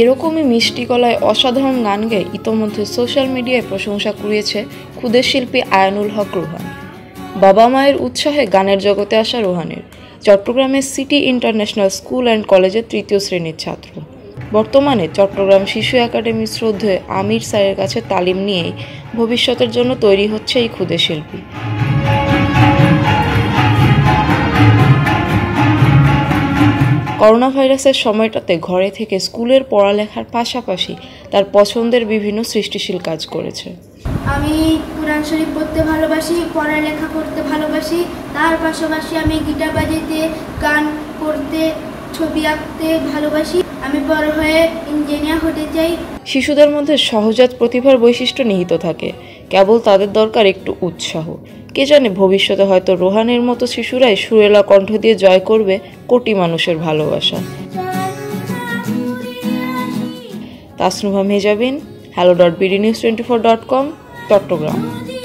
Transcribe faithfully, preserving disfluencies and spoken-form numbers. এরকমই মিষ্টি গলায় অসাধারণ গান গেয়ে ইতোমধ্যে সোশ্যাল মিডিয়ায় প্রশংসা কুড়িয়েছে খুদে শিল্পী আয়ানুল হক রোহান। বাবা মায়ের উৎসাহে গানের জগতে আসা রোহানের, চট্টগ্রামের সিটি ইন্টারন্যাশনাল স্কুল অ্যান্ড কলেজের তৃতীয় শ্রেণীর ছাত্র। বর্তমানে চট্টগ্রাম শিশু একাডেমি শ্রদ্ধে আমির স্যারের কাছে তালিম নিয়েই ভবিষ্যতের জন্য তৈরি হচ্ছে এই ক্ষুদে শিল্পী। করোনা ভাইরাসের সময়টাতে ঘরে থেকে স্কুলের পড়ালেখার পাশাপাশি তার পছন্দের বিভিন্ন সৃষ্টিশীল কাজ করেছে। আমি কুরআন শরীফ পড়তে ভালোবাসি, পড়ালেখা করতে ভালোবাসি, তার পাশাপাশি আমি গিটার বাজাতে, গান করতে, ছবি আঁকতে ভালোবাসি। আমি বড় হয়ে ইঞ্জিনিয়ার হতে চাই। শিশুদের মধ্যে সহজাত প্রতিভার বৈশিষ্ট্য নিহিত থাকে, কেবল তাদের দরকার একটু উৎসাহ। কে জানে, ভবিষ্যতে হয়তো রোহানের মতো শিশুরাই সুরেলা কণ্ঠ দিয়ে জয় করবে কোটি মানুষের ভালোবাসা। Tasnuva Mejabin, hello dot BD news twenty four dot com, Chittagong.